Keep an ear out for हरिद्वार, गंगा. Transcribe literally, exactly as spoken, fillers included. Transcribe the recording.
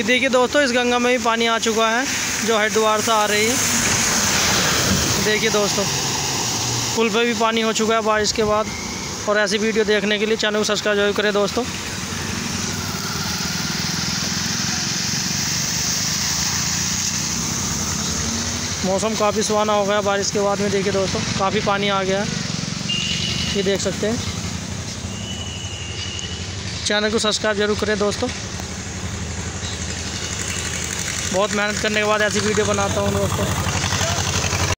कि देखिए दोस्तों इस गंगा में भी पानी आ चुका है जो हरिद्वार से आ रही है। देखिए दोस्तों पुल पे भी पानी हो चुका है बारिश के बाद। और ऐसी वीडियो देखने के लिए चैनल को सब्सक्राइब जरूर करें दोस्तों। मौसम काफ़ी सुहाना हो गया बारिश के बाद में। देखिए दोस्तों काफ़ी पानी आ गया है, ये देख सकते हैं। चैनल को सब्सक्राइब जरूर करें दोस्तों। बहुत मेहनत करने के बाद ऐसी वीडियो बनाता हूँ दोस्तों।